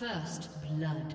First blood.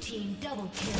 Team double kill.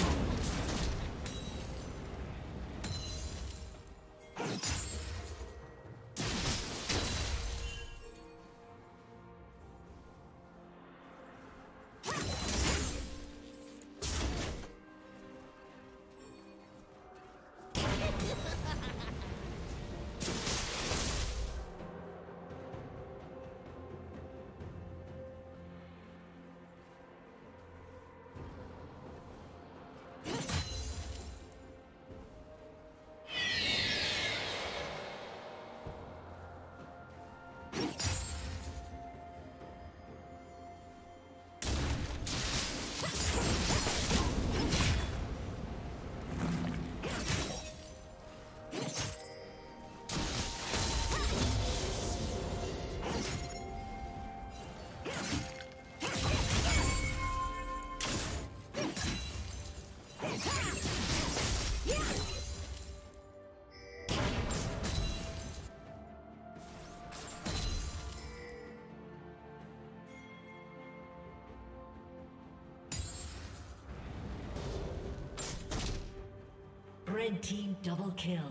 Red team double kill.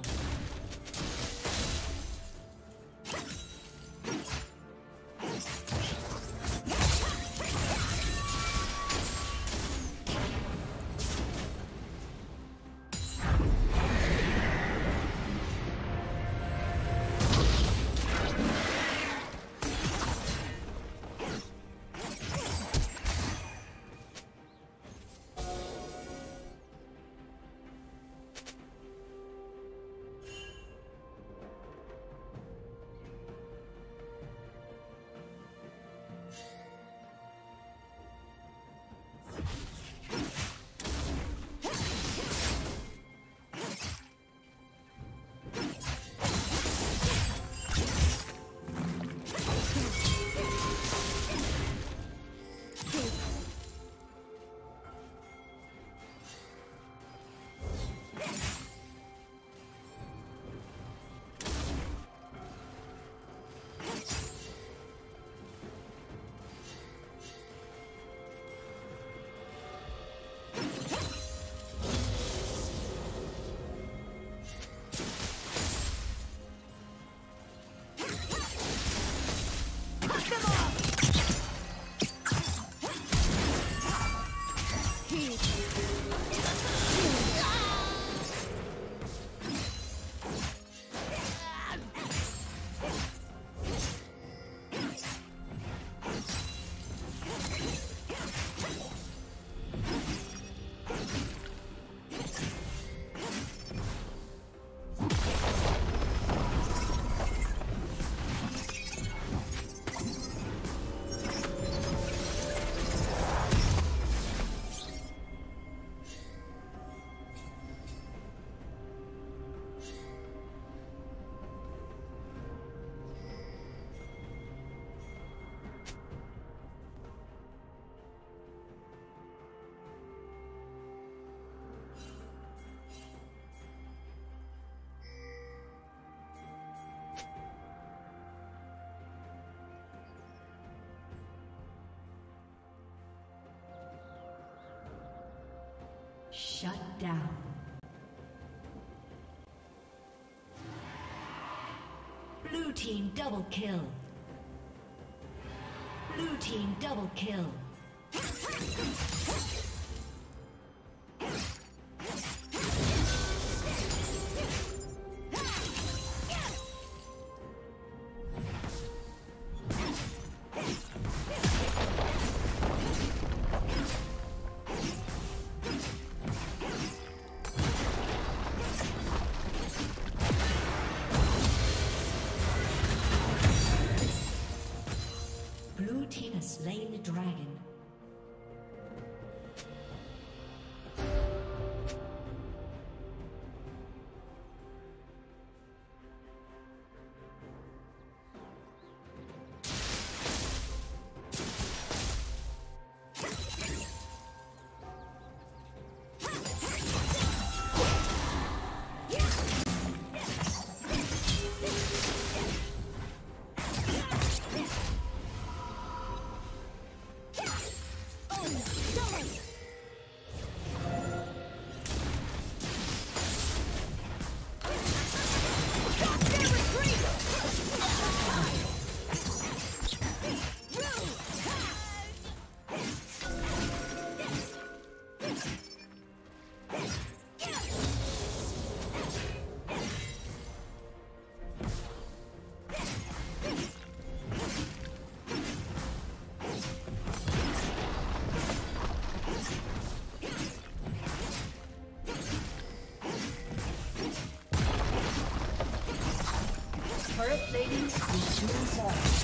Shut down. Blue team double kill. Blue team double kill. Slain the dragon. Ladies, it's your time.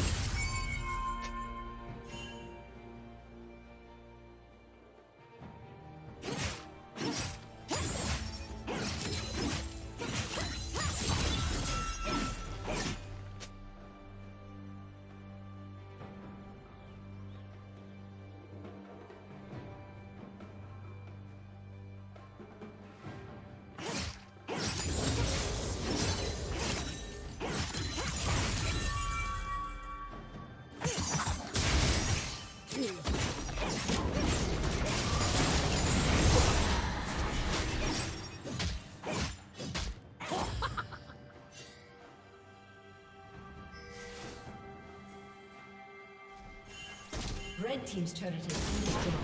Red team's turret has been destroyed.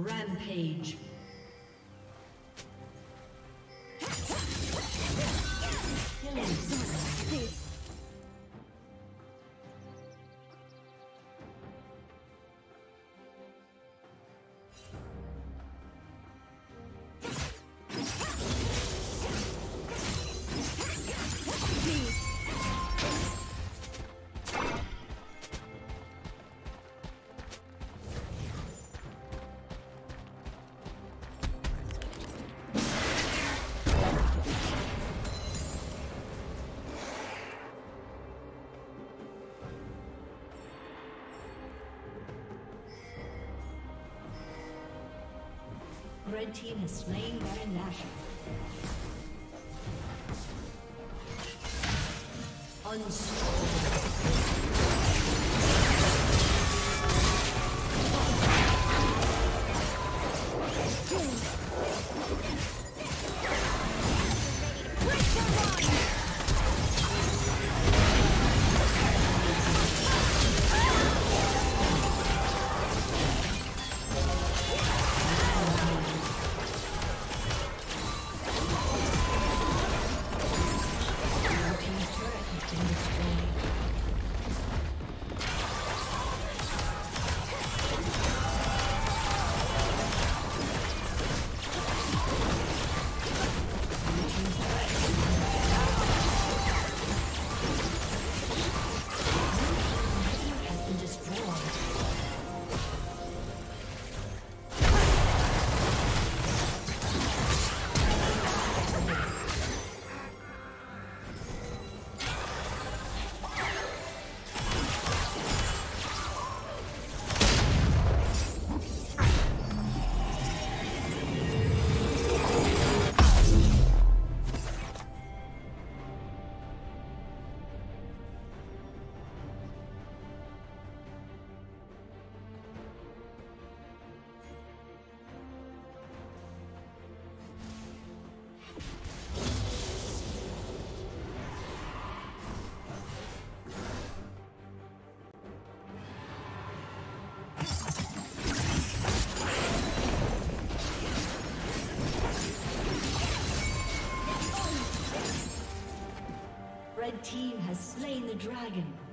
Rampage. Red team has slain Baron Nashor. Destroyed. Dragon.